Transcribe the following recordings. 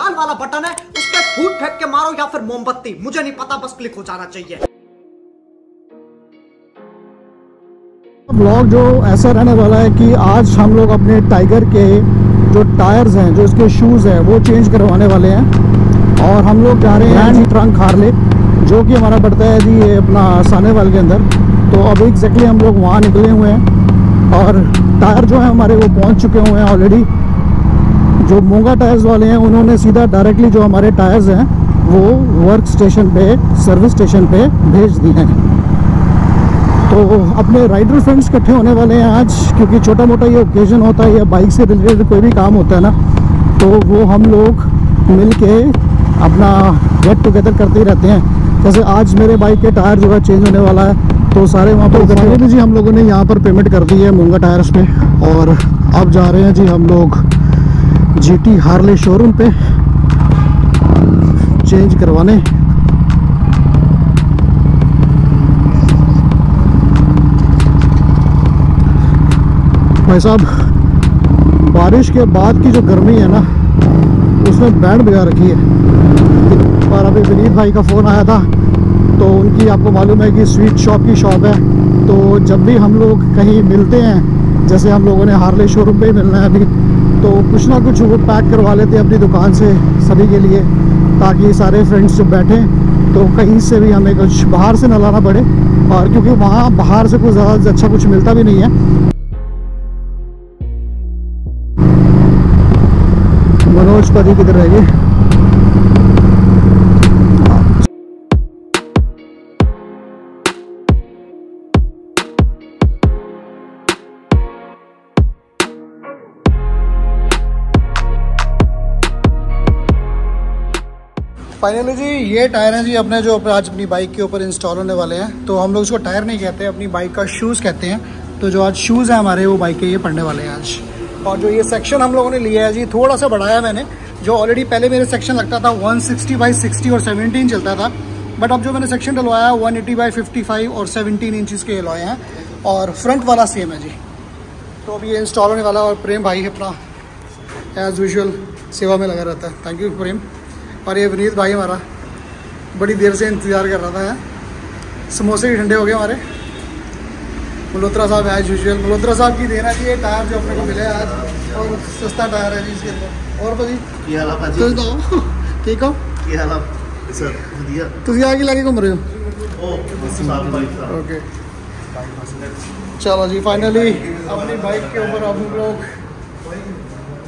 लाल वाला बटन है उस पर फूट फेंक के मारो या फिर मोमबत्ती, मुझे नहीं पता, बस क्लिक हो जाना चाहिए। ब्लॉग जो ऐसा रहने वाला है कि आज हम लोग अपने टाइगर के जो टायर्स हैं, जो इसके शूज़ हैं, वो चेंज करवाने वाले हैं और हम लोग जा रहे हैं ट्रंक हार्ले, जो कि हमारा पड़ता है जी ये अपना सानेवाल के अंदर। तो अब एग्जैक्टली हम लोग वहाँ निकले हुए हैं और टायर जो है हमारे वो पहुँच चुके हुए हैं ऑलरेडी। जो मोंगा टायर्स वाले हैं उन्होंने सीधा डायरेक्टली जो हमारे टायर्स हैं वो वर्क स्टेशन पे, सर्विस स्टेशन पे भेज दिए हैं। तो अपने राइडर फ्रेंड्स इकट्ठे होने वाले हैं आज, क्योंकि छोटा मोटा ये ओकेजन होता है या बाइक से रिलेटेड कोई भी काम होता है ना, तो वो हम लोग मिल के अपना गेट टुगेदर करते ही रहते हैं। जैसे आज मेरे बाइक के टायर जो है चेंज होने वाला है, तो सारे वहाँ पर फाइनली जी हम लोगों ने यहाँ पर पेमेंट कर दी है मोंगा टायर्स पे और अब जा रहे हैं जी हम लोग GT हार्ले शोरूम पे चेंज करवाने। भाई साहब बारिश के बाद की जो गर्मी है ना उसने बैंड बजा रखी है। और अभी विनीत भाई का फ़ोन आया था, तो उनकी आपको मालूम है कि स्वीट शॉप की शॉप है, तो जब भी हम लोग कहीं मिलते हैं, जैसे हम लोगों ने हार्ले शोरूम पे ही मिलना है अभी, तो कुछ ना कुछ वो पैक करवा लेते हैं अपनी दुकान से सभी के लिए, ताकि सारे फ्रेंड्स जब बैठें तो कहीं से भी हमें कुछ बाहर से ना लाना पड़े, और क्योंकि वहाँ बाहर से कुछ ज़्यादा अच्छा कुछ मिलता भी नहीं है। मनोज पति किधर रह गए? फाइनली जी ये टायर हैं जी अपने, जो आज अपनी बाइक के ऊपर इंस्टॉल होने वाले हैं। तो हम लोग इसको टायर नहीं कहते, अपनी बाइक का शूज़ कहते हैं। तो जो आज शूज़ हैं हमारे वो बाइक के ये पड़ने वाले हैं आज। और जो ये सेक्शन हम लोगों ने लिया है जी, थोड़ा सा बढ़ाया मैंने, जो ऑलरेडी पहले मेरे सेक्शन लगता था 160 by 60 और 17 चलता था, बट अब जो मैंने सेक्शन डलवाया 180 by 55 और 17 इंचज़ के लॉए हैं और फ्रंट वाला सेम है जी। तो अब ये इंस्टॉल होने वाला, और प्रेम भाई अपना एज़ यूजल सेवा में लगा रहता है, थैंक यू प्रेम। और ये विनीत भाई हमारा बड़ी देर से इंतज़ार कर रहा था यार, समोसे भी ठंडे हो गए हमारे। मल्होत्रा साहब एज यूजल, मल्होत्रा साहब की देना चाहिए टायर जो अपने को मिले आज, और सस्ता टायर है जी इसके अंदर। और भाजी ठीक हो तुम आगे लाके घूम रहे हो? ओके चलो जी, फाइनली अपनी बाइक के ऊपर हम लोग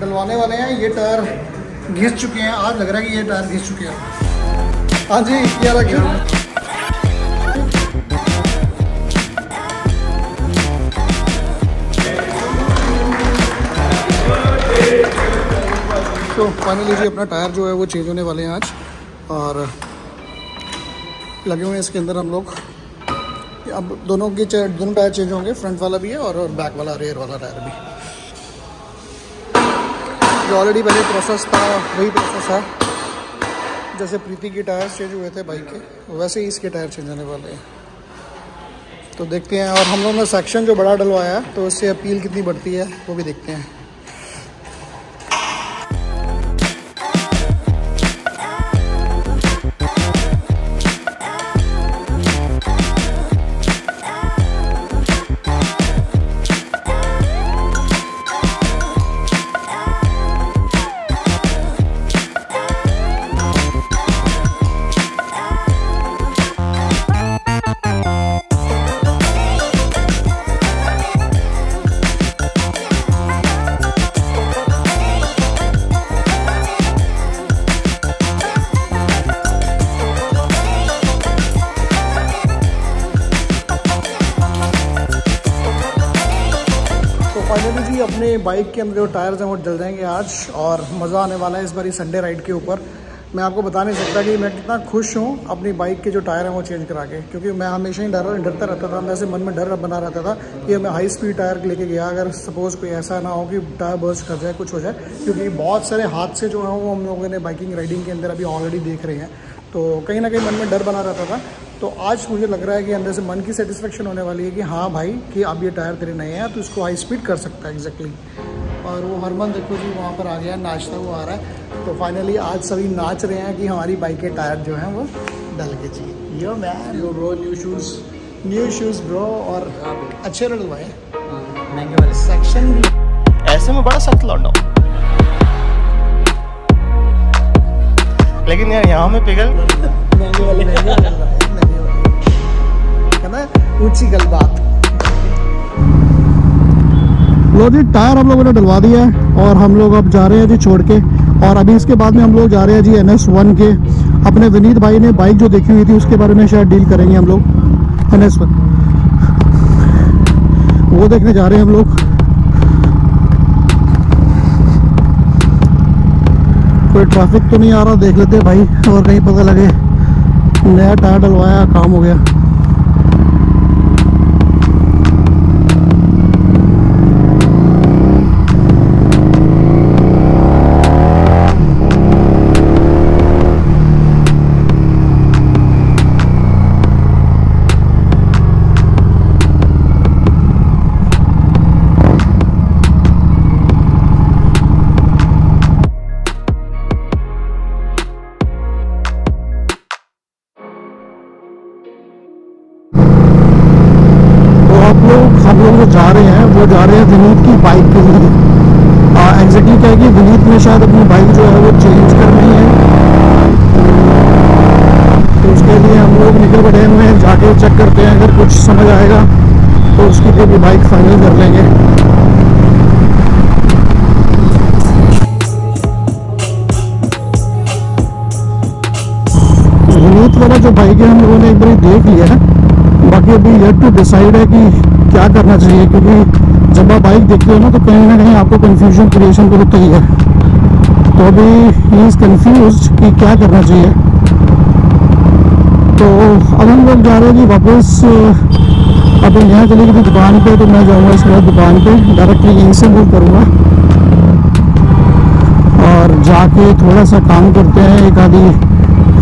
डलवाने वाले हैं। ये टायर घिस चुके हैं, आज लग रहा है कि ये टायर घिस चुके हैं। हाँ जी क्या रखिए, तो फाइनली जी अपना टायर जो है वो चेंज होने वाले हैं आज, और लगे हुए हैं इसके अंदर हम लोग। अब दोनों टायर चेंज होंगे, फ्रंट वाला भी है और बैक वाला, रेयर वाला टायर भी। जो ऑलरेडी पहले प्रोसेस था वही प्रोसेस है, जैसे प्रीति के टायर चेंज हुए थे बाइक के, वैसे ही इसके टायर चेंज होने वाले हैं। तो देखते हैं, और हम लोगों ने सेक्शन जो बड़ा डलवाया है तो उससे अपील कितनी बढ़ती है वो भी देखते हैं। फाइनली जी अपने बाइक के अंदर जो टायर्स हैं वो डल जाएंगे आज, और मज़ा आने वाला है इस बार संडे राइड के ऊपर। मैं आपको बता नहीं सकता कि मैं कितना खुश हूँ अपनी बाइक के जो टायर हैं वो चेंज करा के, क्योंकि मैं हमेशा ही डरता रहता था, मैं ऐसे मन में डर बना रहता था कि मैं हाई स्पीड टायर लेके गया, अगर सपोज़ कोई ऐसा ना हो कि टायर बर्स्ट कर जाए, कुछ हो जाए, क्योंकि बहुत सारे हादसे जो हैं वो हम लोगों ने बाइकिंग राइडिंग के अंदर अभी ऑलरेडी देख रहे हैं। तो कहीं ना कहीं मन में डर बना रहता था, तो आज मुझे लग रहा है कि अंदर से मन की सेटिस्फेक्शन होने वाली है कि हाँ भाई कि अब ये टायर तेरे नए हैं तो इसको हाई स्पीड कर सकता है एग्जैक्टली। और और वो हरमन देखो जी वहाँ पर आ गया, नाश्ता वो आ रहा है। तो फाइनली आज सभी नाच रहे हैं कि हमारी बाइक के टायर जो हैं वो डल के चाहिए। Yo man yo bro, new shoes bro, और अच्छे रोड भाई महंगे वाले सेक्शन भी, ऐसे में बड़ा सख्त लौटा। लेकिन यार यहाँ में पिघल ऊंची गल बात। लो जी टायर हम लोगों ने डलवा दिया है और हम लोग अब जा रहे हैं जी छोड़ के, और अभी इसके बाद में हम लोग जा रहे हैं जी NS1 के। अपने विनीत भाई ने बाइक जो देखी हुई थी उसके बारे में शायद डील करेंगे हम लोग। NS1 वो देखने जा रहे हैं हम लोग। कोई ट्रैफिक तो नहीं आ रहा, देख लेते हैं भाई, और कहीं पता लगे। नया टायर डलवाया, काम हो गया। जा रहे हैं, वो जा रहे हैं विनीत की बाइक के लिए। एग्जैक्टली क्या है कि विनीत ने शायद अपनी बाइक जो है वो चेंज करनी है, तो उसके लिए हम लोग निकल पड़े हुए हैं। जाके चेक करते हैं, अगर कुछ समझ आएगा तो उसके लिए भी बाइक फाइनल कर लेंगे। विनीत वाला जो बाइक है हम लोगों ने एक बार देख लिया है, बाकी अभी येट टू डिसाइड है कि क्या करना चाहिए, क्योंकि जब आप बाइक देखते हो ना तो कहीं ना कहीं आपको कंफ्यूजन क्रिएशन तो होता ही है। तो अभी ही इज कन्फ्यूज कि क्या करना चाहिए। तो अब हम लोग जा रहे हैं जी वापस। अभी यहाँ चले गए दुकान पे, तो मैं जाऊँगा इसके बाद दुकान पे डायरेक्टली यहीं से मूव करूँगा, और जाके थोड़ा सा काम करते हैं। एक आधी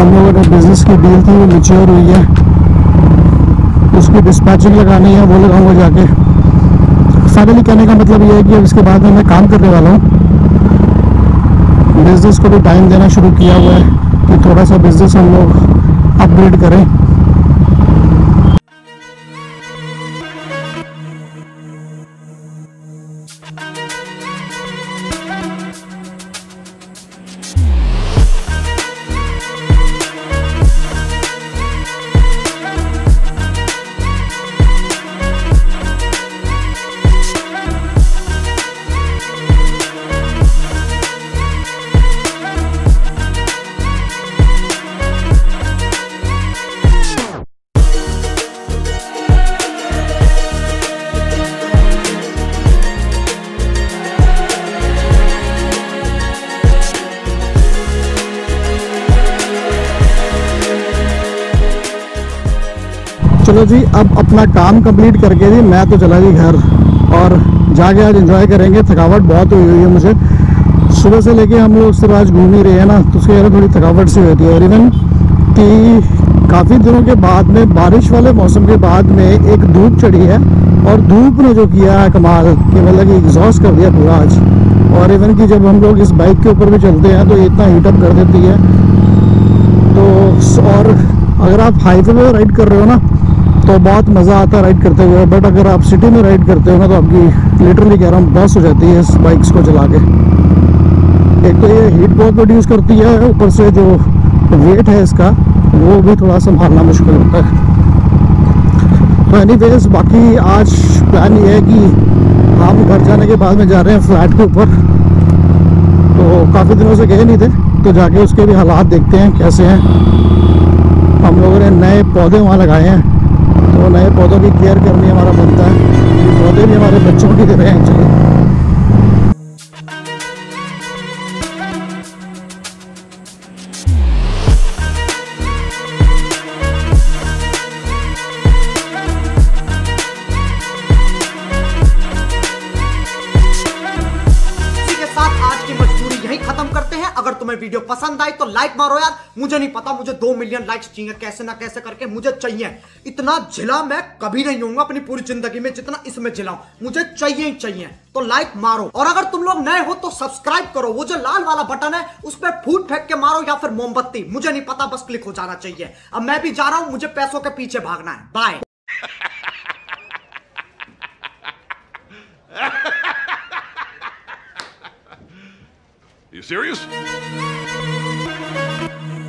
हम लोगों ने बिज़नेस की डील थी वो मेच्योर हुई है, उसकी डिस्पैचिंग लगानी है, वो लगाऊंगा जाके। फाइनली कहने का मतलब ये है कि अब इसके बाद में मैं काम करने वाला हूँ। बिज़नेस को भी टाइम देना शुरू किया हुआ है कि थोड़ा सा बिज़नेस हम लोग अपग्रेड करें। चलो जी, अब अपना काम कंप्लीट करके जी मैं तो चला जी घर, और जाके आज एंजॉय करेंगे। थकावट बहुत हुई हुई है मुझे, सुबह से लेके हम लोग सिर्फ आज घूम ही रहे हैं ना, तो उसके कारण थोड़ी थकावट सी होती है। और इवन कि काफ़ी दिनों के बाद में बारिश वाले मौसम के बाद में एक धूप चढ़ी है, और धूप ने जो किया है कमाल कि मतलब कि एग्जॉस्ट कर दिया पूरा आज। और इवन कि जब हम लोग इस बाइक के ऊपर भी चलते हैं तो इतना हीटअप कर देती है। तो और अगर आप हाईवे पर राइड कर रहे हो ना तो बहुत मज़ा आता है राइड करते हुए, बट अगर आप सिटी में राइड करते हो ना तो आपकी लिटरली कह रहा हूँ बस हो जाती है इस बाइक्स को चला के। एक तो ये हीट बहुत प्रोड्यूस करती है, ऊपर से जो वेट है इसका वो भी थोड़ा संभालना मुश्किल होता है। तो एनीवेज, बाकी आज प्लान ये है कि हम घर जाने के बाद में जा रहे हैं फ्लैट के ऊपर। तो काफ़ी दिनों से गए नहीं थे, तो जाके उसके भी हालात देखते हैं कैसे हैं। हम लोगों ने नए पौधे वहाँ लगाए हैं, तो नए पौधों की केयर करनी हमारा बनता है। ये पौधे भी हमारे बच्चों की तरह हैं एक्चुअली। वीडियो पसंद आई तो लाइक मारो यार। मुझे नहीं पता, मुझे 2 मिलियन लाइक्स चाहिए, कैसे ना कैसे करके मुझे चाहिए। इतना झिला मैं कभी नहीं होऊंगा अपनी पूरी जिंदगी में जितना इसमें झिला हूं, मुझे चाहिए ही चाहिए। तो लाइक मारो, और अगर तुम लोग नए हो तो सब्सक्राइब करो। वो जो लाल वाला बटन है उस पर फूट फेंक के मारो या फिर मोमबत्ती, मुझे नहीं पता, बस क्लिक हो जाना चाहिए। अब मैं भी जा रहा हूं, मुझे पैसों के पीछे भागना है। बाय। You serious?